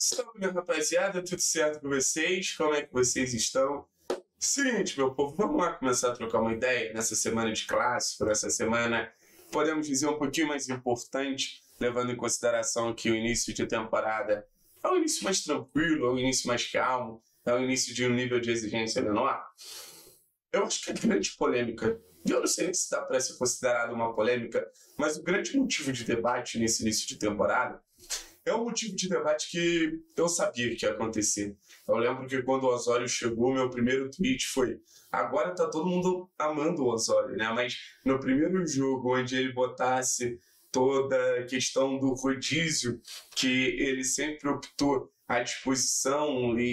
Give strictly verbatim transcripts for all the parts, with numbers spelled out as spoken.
Salve, minha rapaziada, tudo certo com vocês? Como é que vocês estão? Seguinte, meu povo, vamos lá começar a trocar uma ideia nessa semana de clássico, nessa semana, podemos dizer, um pouquinho mais importante, levando em consideração que o início de temporada é um início mais tranquilo, é um início mais calmo, é um início de um nível de exigência menor. Eu acho que a grande polêmica, e eu não sei se dá para ser considerada uma polêmica, mas o grande motivo de debate nesse início de temporada é um motivo de debate que eu sabia que ia acontecer. Eu lembro que quando o Osório chegou, meu primeiro tweet foi: agora tá todo mundo amando o Osório, né? Mas no primeiro jogo onde ele botasse toda a questão do rodízio, que ele sempre optou à disposição e,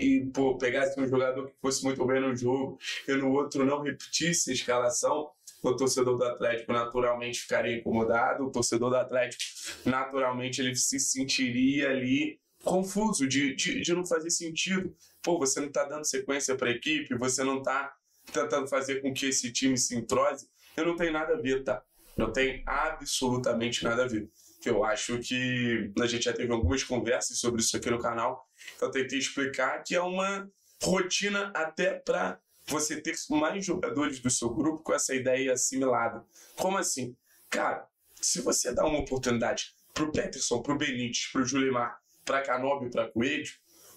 e, e pô, pegasse um jogador que fosse muito bem no jogo e no outro não repetisse a escalação, o torcedor do Atlético naturalmente ficaria incomodado, o torcedor do Atlético naturalmente ele se sentiria ali confuso, de, de, de não fazer sentido. Pô, você não está dando sequência para a equipe, você não está tentando fazer com que esse time se entrose. Eu não tenho nada a ver, tá? Não tem absolutamente nada a ver. Eu acho que a gente já teve algumas conversas sobre isso aqui no canal. Eu tentei explicar que é uma rotina até para você ter mais jogadores do seu grupo com essa ideia assimilada. Como assim? Cara, se você dá uma oportunidade pro Peterson, pro Benítez, pro Julimar, pra Canóbio e pra Coelho,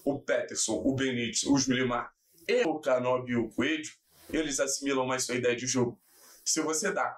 o Peterson, o Benítez, o Julimar e o Canóbio e o Coelho, eles assimilam mais sua ideia de jogo. Se você dá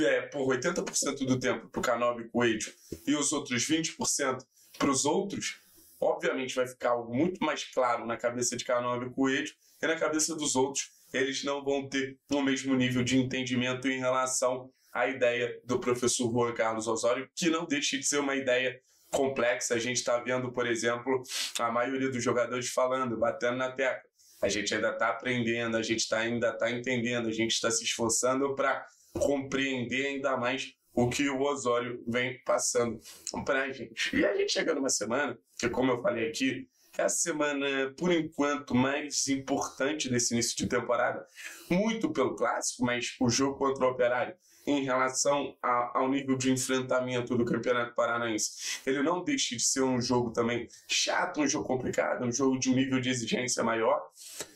é, por oitenta por cento do tempo pro Canóbio e Coelho e os outros vinte por cento pros outros, obviamente vai ficar algo muito mais claro na cabeça de Canóbio e Coelho, e na cabeça dos outros eles não vão ter o mesmo nível de entendimento em relação à ideia do professor Juan Carlos Osório, que não deixa de ser uma ideia complexa. A gente está vendo, por exemplo, a maioria dos jogadores falando, batendo na tecla. A gente ainda está aprendendo, a gente tá, ainda está entendendo, a gente está se esforçando para compreender ainda mais o que o Osório vem passando para a gente. E a gente chega numa semana, que como eu falei aqui, é a semana, por enquanto, mais importante desse início de temporada, muito pelo clássico, mas o jogo contra o Operário, em relação a, ao nível de enfrentamento do Campeonato Paranaense, ele não deixa de ser um jogo também chato, um jogo complicado, um jogo de um nível de exigência maior,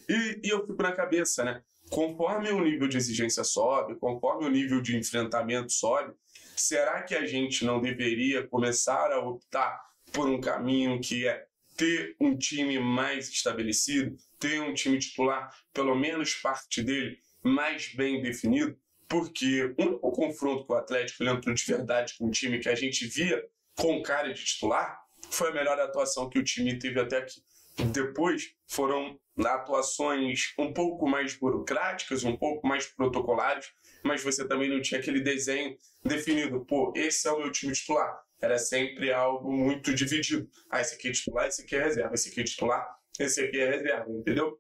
e, e eu fico na cabeça, né? Conforme o nível de exigência sobe, conforme o nível de enfrentamento sobe, será que a gente não deveria começar a optar por um caminho que é ter um time mais estabelecido, ter um time titular, pelo menos parte dele, mais bem definido? Porque o único confronto com o Atlético, lembro de verdade, com um time que a gente via com cara de titular, foi a melhor atuação que o time teve até aqui. Depois foram atuações um pouco mais burocráticas, um pouco mais protocolares, mas você também não tinha aquele desenho definido. Pô, esse é o meu time titular. Era sempre algo muito dividido. Ah, esse aqui é titular, esse aqui é reserva. Esse aqui é titular, esse aqui é reserva, entendeu?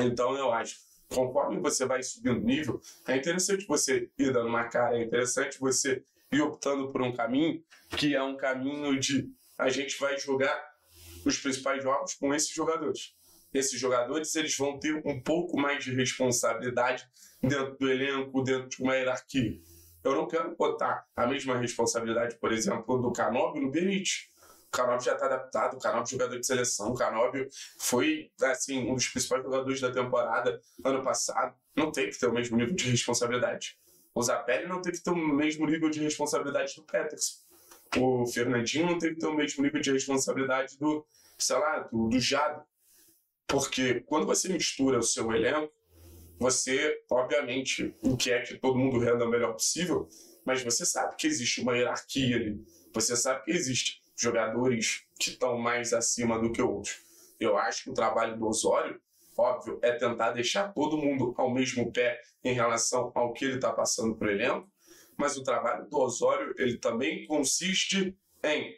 Então, eu acho, conforme você vai subindo o nível, é interessante você ir dando uma cara, é interessante você ir optando por um caminho, que é um caminho de a gente vai jogar os principais jogos com esses jogadores. Esses jogadores, eles vão ter um pouco mais de responsabilidade dentro do elenco, dentro de uma hierarquia. Eu não quero botar a mesma responsabilidade, por exemplo, do Canóbio no Benítez. O Canóbio já está adaptado, o Canóbio é jogador de seleção, o Canóbio foi assim, um dos principais jogadores da temporada ano passado. Não tem que ter o mesmo nível de responsabilidade. O Zappelli não tem que ter o mesmo nível de responsabilidade do Peterson. O Fernandinho não tem que ter o mesmo nível de responsabilidade do, sei lá, do, do Jado. Porque quando você mistura o seu elenco, você, obviamente, quer que todo mundo renda o melhor possível, mas você sabe que existe uma hierarquia ali. Você sabe que existe jogadores que estão mais acima do que outros. Eu acho que o trabalho do Osório, óbvio, é tentar deixar todo mundo ao mesmo pé em relação ao que ele está passando para o elenco, mas o trabalho do Osório ele também consiste em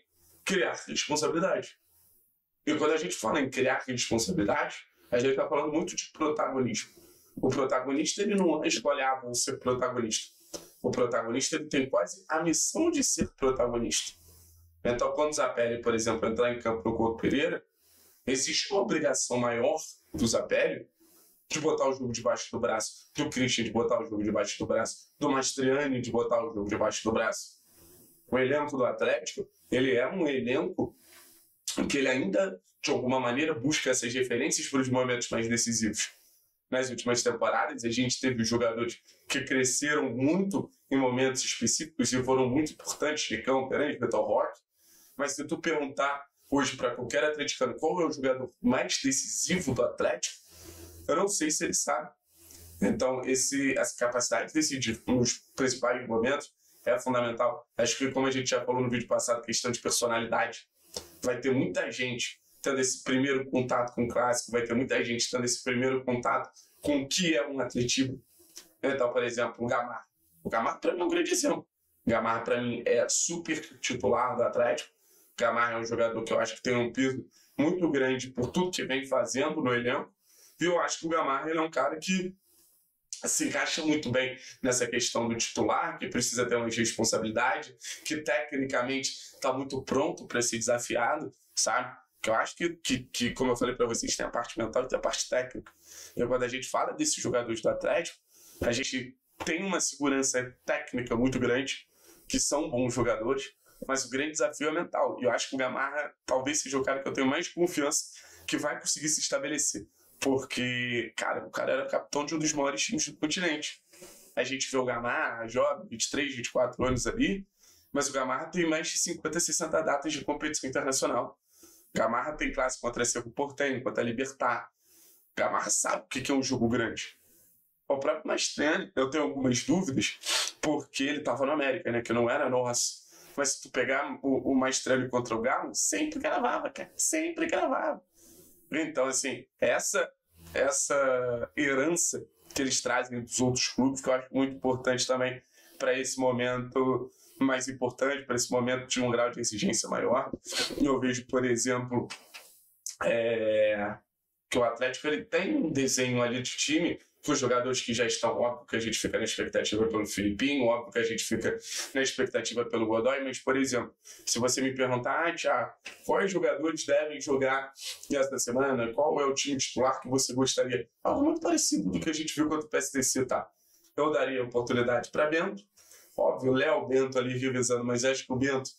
criar responsabilidade. E quando a gente fala em criar responsabilidade, a gente está falando muito de protagonismo. O protagonista ele não escolhe ah, vou ser protagonista. O protagonista ele tem quase a missão de ser protagonista. Então, quando o Zappelli, por exemplo, entrar em campo no Couto Pereira, existe uma obrigação maior do Zappelli de botar o jogo debaixo do braço, do Cristian de botar o jogo debaixo do braço, do Mastriani de botar o jogo debaixo do braço. O elenco do Atlético ele é um elenco que ele ainda, de alguma maneira, busca essas referências para os momentos mais decisivos. Nas últimas temporadas, a gente teve jogadores que cresceram muito em momentos específicos e foram muito importantes, Ricão, Peran, Betão Rock. Mas se tu perguntar hoje para qualquer atleticano qual é o jogador mais decisivo do Atlético, eu não sei se ele sabe. Então, esse, essa capacidade de decidir nos principais momentos é fundamental. Acho que, como a gente já falou no vídeo passado, questão de personalidade. Vai ter muita gente tendo esse primeiro contato com o clássico, vai ter muita gente tendo esse primeiro contato com o que é um atletismo. Então, por exemplo, o Gamarra. O Gamarra, para mim, é um grande exemplo. O Gamarra, para mim, é super titular do Atlético. O Gamarra é um jogador que eu acho que tem um peso muito grande por tudo que vem fazendo no elenco. E eu acho que o Gamarra ele é um cara que se encaixa muito bem nessa questão do titular, que precisa ter uma responsabilidade, que tecnicamente está muito pronto para ser desafiado, sabe? Que eu acho que, que, que como eu falei para vocês, tem a parte mental e tem a parte técnica. E quando a gente fala desses jogadores do Atlético, a gente tem uma segurança técnica muito grande, que são bons jogadores, mas o grande desafio é mental. E eu acho que o Gamarra talvez seja o cara que eu tenho mais confiança que vai conseguir se estabelecer. Porque, cara, o cara era capitão de um dos maiores times do continente. A gente vê o Gamarra, jovem, vinte e três, vinte e quatro anos ali, mas o Gamarra tem mais de cinquenta, sessenta datas de competição internacional. O Gamarra tem clássico contra a Serro Portenho, contra a Libertar. O Gamarra sabe o que é um jogo grande. O próprio Mastriani, eu tenho algumas dúvidas, porque ele estava na América, né, que não era nosso. Mas se tu pegar o, o Mastriani contra o Galo, sempre gravava, cara, sempre gravava. Então, assim, essa, essa herança que eles trazem dos outros clubes, que eu acho muito importante também para esse momento mais importante, para esse momento de um grau de exigência maior. Eu vejo, por exemplo, é, que o Atlético ele tem um desenho ali de time com os jogadores que já estão, óbvio que a gente fica na expectativa pelo Felipinho, óbvio que a gente fica na expectativa pelo Godoy, mas, por exemplo, se você me perguntar, ah, Thiago, quais jogadores devem jogar nesta semana, qual é o time titular que você gostaria? Algo muito parecido do que a gente viu contra o P S T C, tá? Eu daria oportunidade para Bento, óbvio, Léo Bento ali revisando, mas acho que o Bento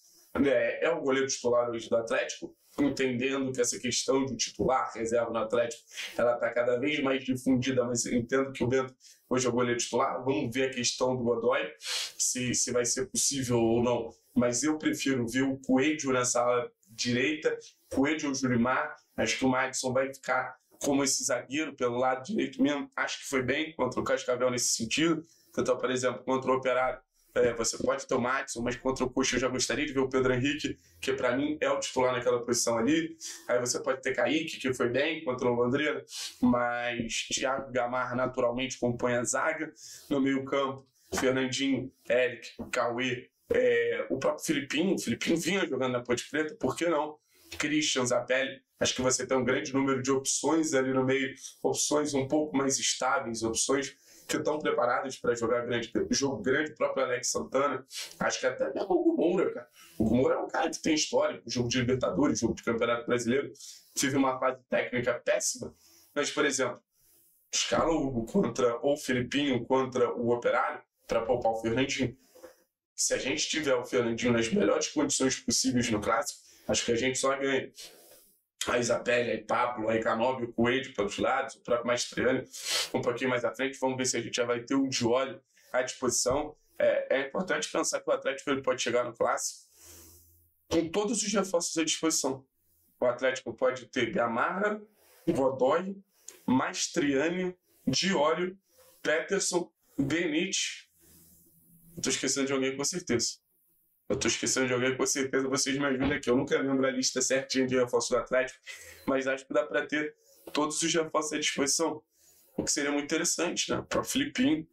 é, é o goleiro titular hoje do Atlético, entendendo que essa questão de titular, reserva no Atlético, ela está cada vez mais difundida, mas entendo que o Bento hoje é o goleiro titular. Vamos ver a questão do Godoy, se, se vai ser possível ou não, mas eu prefiro ver o Coelho na sala direita, Coelho ou Julimar. Acho que o Madison vai ficar como esse zagueiro pelo lado direito mesmo. Acho que foi bem contra o Cascavel nesse sentido. Então, por exemplo, contra o Operário, É, você pode ter o Madison, mas contra o Cuxa eu já gostaria de ver o Pedro Henrique, que para mim é o titular naquela posição ali. Aí você pode ter Kaique, que foi bem contra o Londrina, mas Thiago Gamarra naturalmente compõe a zaga. No meio campo, Fernandinho, Eric, Cauê, é, o próprio Felipinho. O Felipinho vinha jogando na Ponte Preta, por que não? Cristian, Zappelli. Acho que você tem um grande número de opções ali no meio, opções um pouco mais estáveis, opções que estão preparados para jogar grande, jogo grande. O próprio Alex Santana, acho que até mesmo o Hugo Moura, cara. O Hugo Moura é um cara que tem história, jogo de Libertadores, jogo de Campeonato Brasileiro, tive uma fase técnica péssima, mas, por exemplo, escala o Hugo contra o Felipinho, contra o Operário, para poupar o Fernandinho. Se a gente tiver o Fernandinho nas melhores condições possíveis no clássico, acho que a gente só ganha. Aí Zappelli, aí Pablo, aí Canóbio, o Coelho pelos lados, o próprio Mastriani um pouquinho mais à frente, vamos ver se a gente já vai ter o Di Yorio à disposição. É, é importante pensar que o Atlético ele pode chegar no clássico com todos os reforços à disposição. O Atlético pode ter Gamarra, Godoy, Mastriani, Di Yorio, Peterson, Benítez. Eu tô esquecendo de alguém com certeza. Eu tô esquecendo de alguém, com certeza vocês me ajudam aqui. Eu nunca lembro a lista certinha de reforços do Atlético, mas acho que dá para ter todos os reforços à disposição. O que seria muito interessante, né? Para o Felipinho,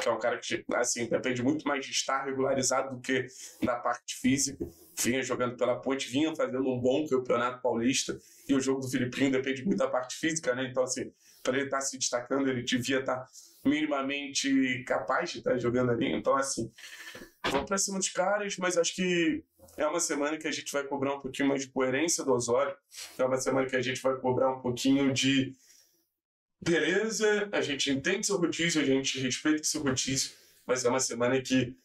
que é um cara que, assim, depende muito mais de estar regularizado do que da parte física. Vinha jogando pela Ponte, vinha fazendo um bom campeonato paulista, e o jogo do Felipinho depende muito da parte física, né? Então, assim, para ele estar se destacando, ele devia estar minimamente capaz de estar jogando ali. Então, assim, vamos para cima dos caras, mas acho que é uma semana que a gente vai cobrar um pouquinho mais de coerência do Osório, é uma semana que a gente vai cobrar um pouquinho de beleza, a gente entende seu rodízio, a gente respeita seu rodízio, mas é uma semana que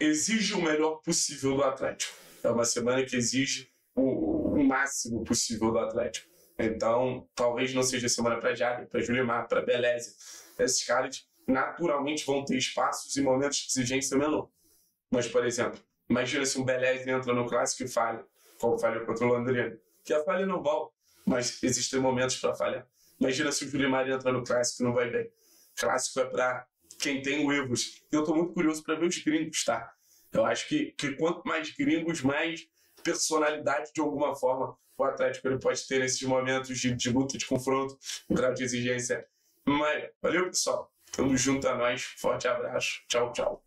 exige o melhor possível do Atlético, é uma semana que exige o, o máximo possível do Atlético. Então, talvez não seja semana para Jário, para Julimar, para Beleza. Esses caras naturalmente vão ter espaços e momentos de exigência menor. Mas, por exemplo, imagina se um Beleza entra no Clássico e falha, como falhou contra o Londrina. Que a falha não vale, mas existem momentos para falhar. Imagina se o Julimar entra no Clássico e não vai bem. Clássico é para quem tem o erros. Eu estou muito curioso para ver os gringos, tá? Eu acho que, que quanto mais gringos, mais personalidade de alguma forma o Atlético ele pode ter nesses momentos de, de luta, de confronto, um grau de exigência. Mas valeu, pessoal. Tamo junto a nós. Forte abraço. Tchau, tchau.